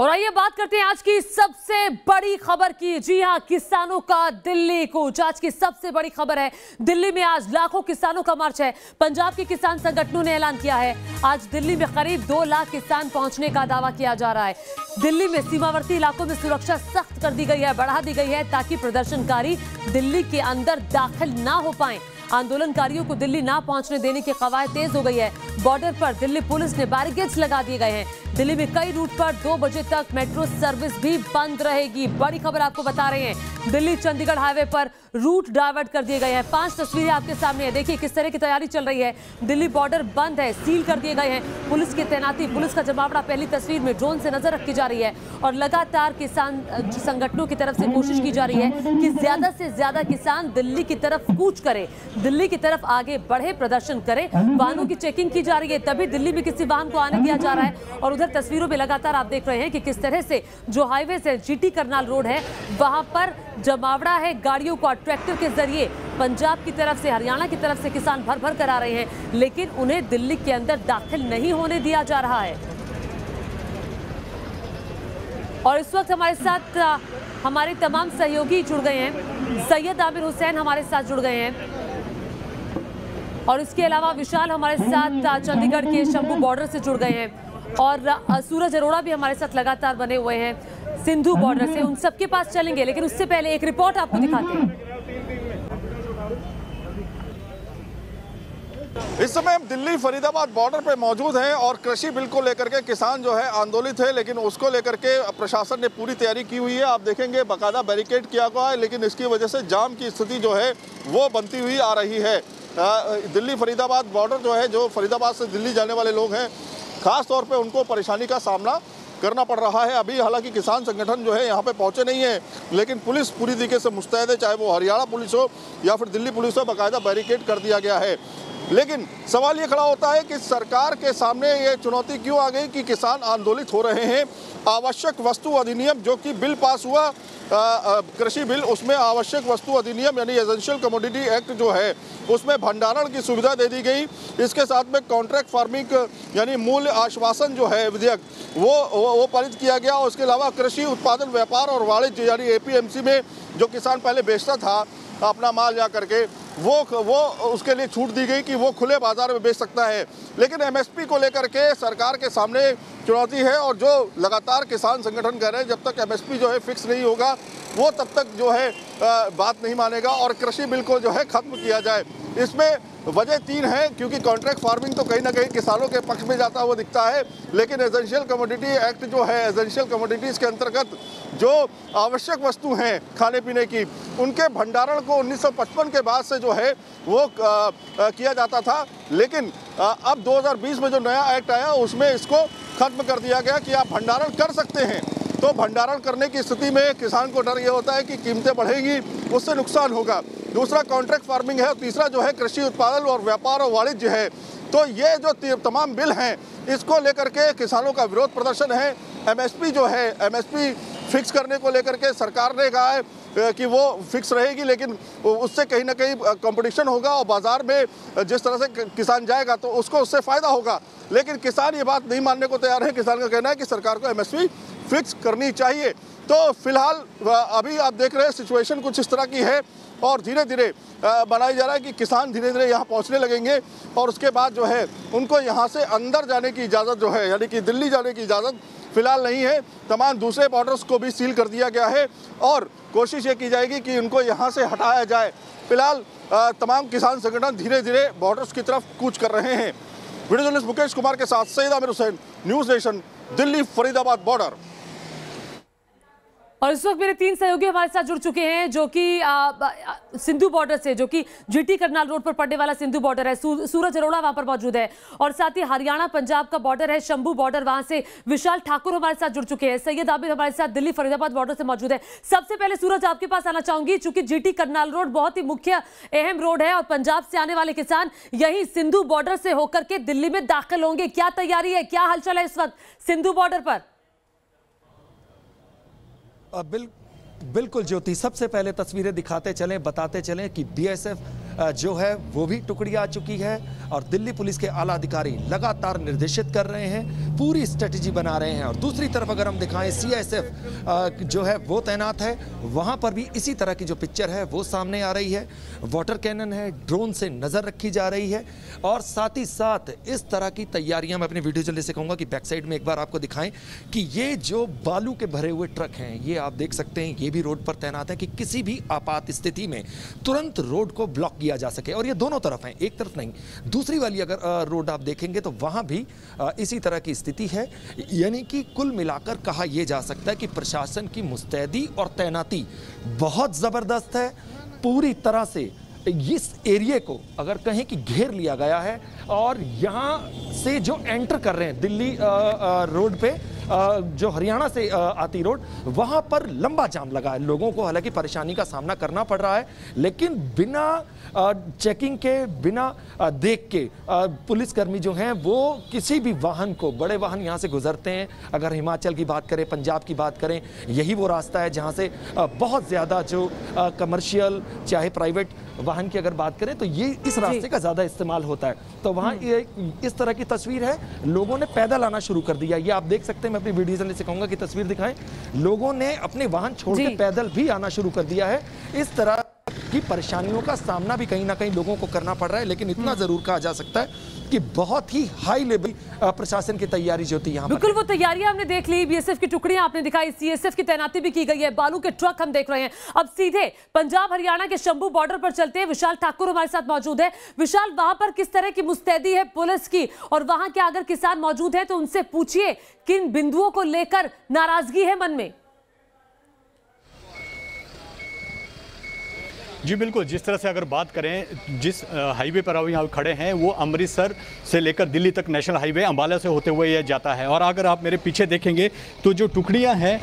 और आइए बात करते हैं आज की सबसे बड़ी खबर की। जी हां, किसानों का दिल्ली कूच आज की सबसे बड़ी खबर है। दिल्ली में आज लाखों किसानों का मार्च है। पंजाब के किसान संगठनों ने ऐलान किया है आज दिल्ली में करीब 2 लाख किसान पहुंचने का दावा किया जा रहा है। दिल्ली में सीमावर्ती इलाकों में सुरक्षा सख्त कर दी गई है, बढ़ा दी गई है ताकि प्रदर्शनकारी दिल्ली के अंदर दाखिल ना हो पाए। आंदोलनकारियों को दिल्ली ना पहुंचने देने की कवायद तेज हो गई है। बॉर्डर पर दिल्ली पुलिस ने बैरिकेड्स लगा दिए गए हैं। दिल्ली में कई रूट पर 2 बजे तक मेट्रो सर्विस भी बंद रहेगी। बड़ी खबर आपको बता रहे हैं, दिल्ली चंडीगढ़ हाईवे पर रूट डाइवर्ट कर दिए गए हैं। 5 तस्वीरें आपके सामने है, देखिए किस तरह की तैयारी चल रही है। दिल्ली बॉर्डर बंद है, सील कर दिए गए हैं। पुलिस की तैनाती, पुलिस का जमावड़ा पहली तस्वीर में ड्रोन से नजर रखी जा रही है। और लगातार किसान संगठनों की तरफ से कोशिश की जा रही है कि ज्यादा से ज्यादा किसान दिल्ली की तरफ कूच करे, दिल्ली की तरफ आगे बढ़े, प्रदर्शन करे। वाहनों की चेकिंग की जा रही है, तभी दिल्ली में किसी वाहन को आने दिया जा रहा है। और उधर तस्वीरों में लगातार आप देख रहे हैं कि किस तरह से जो हाईवे से जीटी करनाल रोड है वहां पर जमावड़ा है। गाड़ियों को ट्रैक्टर के जरिए पंजाब की तरफ से, हरियाणा की तरफ से किसान भर भर कर आ रहे हैं, लेकिन उन्हें दिल्ली के अंदर दाखिल नहीं होने दिया जा रहा है। और इस वक्त हमारे साथ हमारे तमाम सहयोगी जुड़ गए हैं। सैयद आमिर हुसैन हमारे साथ जुड़ गए हैं और इसके अलावा विशाल हमारे साथ चंडीगढ़ के शंभू बॉर्डर से जुड़ गए हैं और सूरज अरोड़ा भी हमारे साथ लगातार बने हुए हैं सिंधु बॉर्डर से। उन सबके पास चलेंगे, लेकिन उससे पहले एक रिपोर्ट आपको दिखाते हैं। इस समय हम दिल्ली फरीदाबाद बॉर्डर पर मौजूद हैं और कृषि बिल को लेकर के किसान जो है आंदोलित है, लेकिन उसको लेकर के प्रशासन ने पूरी तैयारी की हुई है। आप देखेंगे बाकायदा बैरिकेड किया हुआ है, लेकिन इसकी वजह से जाम की स्थिति जो है वो बनती हुई आ रही है। दिल्ली फरीदाबाद बॉर्डर जो है, जो फरीदाबाद से दिल्ली जाने वाले लोग हैं खास तौर पे, उनको परेशानी का सामना करना पड़ रहा है। अभी हालांकि किसान संगठन जो है यहाँ पे पहुँचे नहीं है, लेकिन पुलिस पूरी तरीके से मुस्तैद है, चाहे वो हरियाणा पुलिस हो या फिर दिल्ली पुलिस हो। बाकायदा बैरिकेड कर दिया गया है, लेकिन सवाल ये खड़ा होता है कि सरकार के सामने ये चुनौती क्यों आ गई कि किसान आंदोलित हो रहे हैं। आवश्यक वस्तु अधिनियम जो कि बिल पास हुआ, कृषि बिल, उसमें आवश्यक वस्तु अधिनियम यानी एसेंशियल कमोडिटी एक्ट जो है उसमें भंडारण की सुविधा दे दी गई। इसके साथ में कॉन्ट्रैक्ट फार्मिंग यानी मूल्य आश्वासन जो है विधेयक वो पारित किया गया। और उसके अलावा कृषि उत्पादन व्यापार और वाणिज्य यानी एपीएमसी में जो किसान पहले बेचता था अपना माल जा करके, वो उसके लिए छूट दी गई कि वो खुले बाजार में बेच सकता है। लेकिन एमएसपी को लेकर के सरकार के सामने चुनौती है और जो लगातार किसान संगठन कह रहे हैं जब तक एमएसपी जो है फिक्स नहीं होगा वो तब तक जो है बात नहीं मानेगा और कृषि बिल को जो है खत्म किया जाए। इसमें वजह 3 है, क्योंकि कॉन्ट्रैक्ट फार्मिंग तो कहीं ना कहीं किसानों के पक्ष में जाता हुआ दिखता है, लेकिन एसेंशियल कमोडिटी एक्ट जो है, एसेंशियल कमोडिटीज़ के अंतर्गत जो आवश्यक वस्तु हैं खाने पीने की, उनके भंडारण को 1955 के बाद से जो है वो किया जाता था, लेकिन अब 2020 में जो नया एक्ट आया उसमें इसको खत्म कर दिया गया कि आप भंडारण कर सकते हैं। तो भंडारण करने की स्थिति में किसान को डर ये होता है कि कीमतें बढ़ेंगी, उससे नुकसान होगा। दूसरा कॉन्ट्रैक्ट फार्मिंग है और तीसरा जो है कृषि उत्पादन और व्यापार और वाणिज्य है। तो ये जो तमाम बिल हैं इसको लेकर के किसानों का विरोध प्रदर्शन है। एमएसपी जो है, एमएसपी फिक्स करने को लेकर के सरकार ने कहा है कि वो फिक्स रहेगी, लेकिन उससे कहीं ना कहीं कंपटीशन होगा और बाज़ार में जिस तरह से किसान जाएगा तो उसको उससे फ़ायदा होगा। लेकिन किसान ये बात नहीं मानने को तैयार है। किसान का कहना है कि सरकार को एमएसपी फिक्स करनी चाहिए। तो फिलहाल अभी आप देख रहे हैं सिचुएशन कुछ इस तरह की है और धीरे धीरे बनाया जा रहा है कि किसान धीरे धीरे यहाँ पहुँचने लगेंगे और उसके बाद जो है उनको यहाँ से अंदर जाने की इजाज़त जो है यानी कि दिल्ली जाने की इजाज़त फिलहाल नहीं है। तमाम दूसरे बॉर्डर्स को भी सील कर दिया गया है और कोशिश ये की जाएगी कि उनको यहाँ से हटाया जाए। फिलहाल तमाम किसान संगठन धीरे धीरे बॉर्डर्स की तरफ कूच कर रहे हैं। वीडियो जर्नलिस्ट मुकेश कुमार के साथ Syed Aamir Hussain, news nation, Delhi Faridabad border. और इस वक्त मेरे 3 सहयोगी हमारे साथ जुड़ चुके हैं जो कि सिंधु बॉर्डर से, जो कि जीटी करनाल रोड पर पड़ने वाला सिंधु बॉर्डर है। सूरज अरोड़ा वहां पर मौजूद है और साथ ही हरियाणा पंजाब का बॉर्डर है शंभू बॉर्डर, वहां से विशाल ठाकुर हमारे साथ जुड़ चुके हैं। सैयद आबिर हमारे साथ दिल्ली फरीदाबाद बॉर्डर से मौजूद है। सबसे पहले सूरज आपके पास आना चाहूंगी, चूंकि जीटी करनाल रोड बहुत ही मुख्य अहम रोड है और पंजाब से आने वाले किसान यही सिंधु बॉर्डर से होकर के दिल्ली में दाखिल होंगे। क्या तैयारी है, क्या हलचल है इस वक्त सिंधु बॉर्डर पर? बिल्कुल ज्योति, सबसे पहले तस्वीरें दिखाते चलें, बताते चलें कि बीएसएफ जो है वो भी टुकड़ी आ चुकी है और दिल्ली पुलिस के आला अधिकारी लगातार निर्देशित कर रहे हैं, पूरी स्ट्रेटजी बना रहे हैं। और दूसरी तरफ अगर हम दिखाएं CISF जो है वो तैनात है, वहाँ पर भी इसी तरह की जो पिक्चर है वो सामने आ रही है। वाटर कैनन है, ड्रोन से नज़र रखी जा रही है और साथ ही साथ इस तरह की तैयारियाँ मैं अपनी वीडियो जल्दी से कहूँगा कि बैक साइड में एक बार आपको दिखाएँ कि ये जो बालू के भरे हुए ट्रक हैं ये आप देख सकते हैं, ये भी रोड पर तैनात है कि किसी भी आपात स्थिति में तुरंत रोड को ब्लॉक किया जा सके। और ये दोनों तरफ हैं, एक तरफ नहीं, दूसरी वाली अगर रोड आप देखेंगे तो वहाँ भी इसी तरह की स्थिति है। यानी कि कुल मिलाकर कहा यह जा सकता है कि प्रशासन की मुस्तैदी और तैनाती बहुत ज़बरदस्त है। पूरी तरह से इस एरिया को अगर कहें कि घेर लिया गया है और यहाँ से जो एंटर कर रहे हैं दिल्ली रोड पे जो हरियाणा से आती रोड, वहाँ पर लंबा जाम लगा है। लोगों को हालांकि परेशानी का सामना करना पड़ रहा है, लेकिन बिना चेकिंग के, बिना देख के पुलिसकर्मी जो हैं वो किसी भी वाहन को, बड़े वाहन यहाँ से गुजरते हैं। अगर हिमाचल की बात करें, पंजाब की बात करें, यही वो रास्ता है जहाँ से बहुत ज़्यादा जो कमर्शियल चाहे प्राइवेट वाहन की अगर बात करें तो ये इस रास्ते का ज़्यादा इस्तेमाल होता है। तो वहाँ इस तरह की तस्वीर है, लोगों ने पैदल आना शुरू कर दिया। ये आप देख सकते हैं, मैं अपनी वीडियो जल्दी से कहूँगा कि तस्वीर दिखाएं। लोगों ने अपने वाहन छोड़ के पैदल भी आना शुरू कर दिया है। इस तरह की परेशानियों का सामना भी कहीं ना कहीं लोगों को करना पड़ रहा है, लेकिन इतना जरूर कहा जा सकता है कि बहुत ही हाई लेवल प्रशासन की तैयारी जो होती है यहाँ पर। बिल्कुल वो तैयारियां हमने देख ली, बीएसएफ की टुकड़ियां आपने दिखाई, सीएसएफ की तैनाती भी की गई है, बालू के ट्रक हम देख रहे हैं। अब सीधे पंजाब हरियाणा के शंभू बॉर्डर पर चलते हैं, विशाल ठाकुर हमारे साथ मौजूद है। विशाल, वहां पर किस तरह की मुस्तैदी है पुलिस की और वहां के अगर किसान मौजूद है तो उनसे पूछिए किन बिंदुओं को लेकर नाराजगी है मन में। जी बिल्कुल, जिस तरह से अगर बात करें, जिस हाईवे पर अब यहाँ खड़े हैं वो अमृतसर से लेकर दिल्ली तक नेशनल हाईवे अम्बाला से होते हुए यह जाता है। और अगर आप मेरे पीछे देखेंगे तो जो टुकड़ियाँ हैं,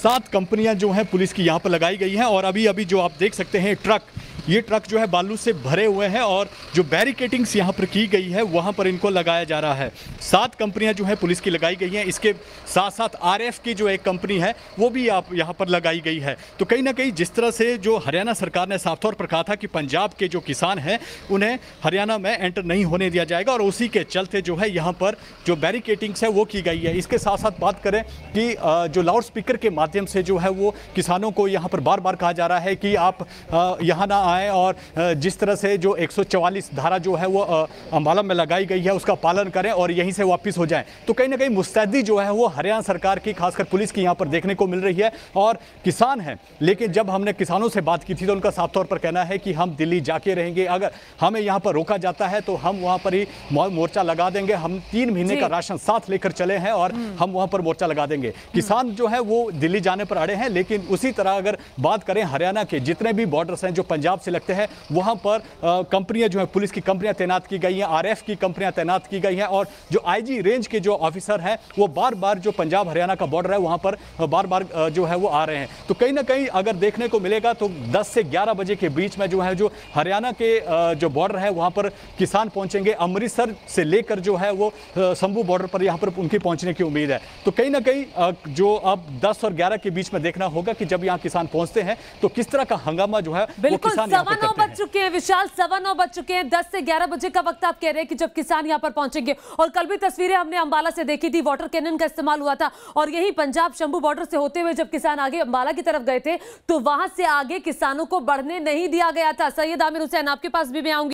7 कंपनियाँ जो हैं पुलिस की यहाँ पर लगाई गई हैं। और अभी अभी जो आप देख सकते हैं ट्रक, ये ट्रक जो है बालू से भरे हुए हैं और जो बैरिकेटिंग्स यहाँ पर की गई है वहाँ पर इनको लगाया जा रहा है। 7 कंपनियाँ जो है पुलिस की लगाई गई हैं, इसके साथ साथ RF की जो एक कंपनी है वो भी आप यहाँ पर लगाई गई है। तो कहीं ना कहीं जिस तरह से जो हरियाणा सरकार ने साफ तौर पर कहा था कि पंजाब के जो किसान हैं उन्हें हरियाणा में एंटर नहीं होने दिया जाएगा, और उसी के चलते जो है यहाँ पर जो बैरिकेटिंग्स है वो की गई है। इसके साथ साथ बात करें कि जो लाउड स्पीकर के माध्यम से जो है वो किसानों को यहाँ पर बार बार कहा जा रहा है कि आप यहाँ ना आए, और जिस तरह से जो 144 धारा जो है वो अम्बाला में लगाई गई है उसका पालन करें और यहीं से वापस हो जाएं। तो कहीं ना कहीं मुस्तैदी जो है वो हरियाणा सरकार की, खासकर पुलिस की यहाँ पर देखने को मिल रही है। और किसान हैं, लेकिन जब हमने किसानों से बात की थी तो उनका साफ तौर पर कहना है कि हम दिल्ली जाके रहेंगे, अगर हमें यहाँ पर रोका जाता है तो हम वहाँ पर ही मोर्चा लगा देंगे, हम 3 महीने का राशन साथ लेकर चले हैं और हम वहाँ पर मोर्चा लगा देंगे। किसान जो है वो दिल्ली जाने पर अड़े हैं, लेकिन उसी तरह अगर बात करें हरियाणा के जितने भी बॉर्डर्स हैं जो पंजाब से लगते हैं वहां पर कंपनियां जो है पुलिस की कंपनियां तैनात की गई हैं, RF की कंपनियां तैनात की गई हैं। और जो IG रेंज के जो ऑफिसर हैं वो बार बार जो पंजाब हरियाणा का बॉर्डर है वहां पर बार बार जो है वो आ रहे हैं। तो कहीं ना कहीं अगर देखने को मिलेगा तो 10 से 11 बजे के बीच में जो है जो हरियाणा के जो बॉर्डर है वहां पर किसान पहुंचेंगे। अमृतसर से लेकर जो है वो शंभू बॉर्डर पर यहाँ पर उनकी पहुंचने की उम्मीद है। तो कहीं ना कहीं जो अब 10 और 11 के बीच में देखना होगा कि जब यहाँ किसान पहुंचते हैं तो किस तरह का हंगामा जो है वो किसान 9:15 बज चुके हैं। विशाल 9:15 बज चुके हैं, 10 से 11 बजे का वक्त आप कह रहे हैं कि जब किसान यहां पर पहुंचेंगे। और कल भी तस्वीरें हमने अंबाला से देखी थी, वाटर कैनन का इस्तेमाल हुआ था, और यही पंजाब शंभू बॉर्डर से होते हुए जब किसान आगे अंबाला की तरफ गए थे तो वहां से आगे किसानों को बढ़ने नहीं दिया गया था। सैयद आमिर हुसैन आपके पास भी मैं आऊंगी।